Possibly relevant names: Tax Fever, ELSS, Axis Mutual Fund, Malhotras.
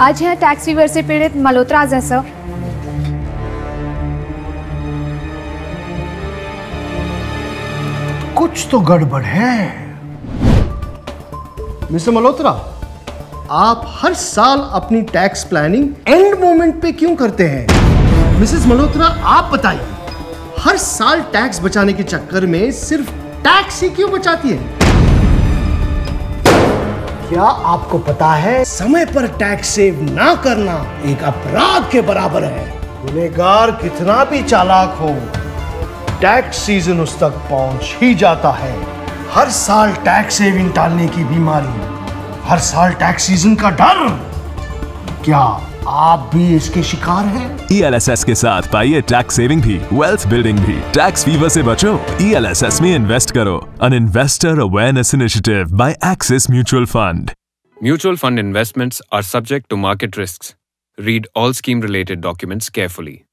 आज है tax Weaver से पीड़ित मल्होत्रा जैसा कुछ तो गड़बड़ है। मिस्टर मल्होत्रा, आप हर साल अपनी टैक्स प्लानिंग एंड मोमेंट पे क्यों करते हैं? मिसेस मल्होत्रा, आप बताइए, हर साल टैक्स बचाने के चक्कर में सिर्फ टैक्स ही क्यों बचाती है? क्या आपको पता है समय पर टैक्स सेव ना करना एक अपराध के बराबर है? गुनहगार कितना भी चालाक हो, टैक्स सीजन उस तक पहुंच ही जाता है। हर साल टैक्स सेविंग टालने की बीमारी, हर साल टैक्स सीजन का डर, क्या आप भी इसके शिकार हैं? ELSS के साथ पाइए टैक्स सेविंग भी, वेल्थ बिल्डिंग भी। टैक्स फीवर से बचो, ELSS में इन्वेस्ट करो। An Investor Awareness Initiative by Axis Mutual Fund. Mutual fund investments are subject to market risks. Read all scheme-related documents carefully.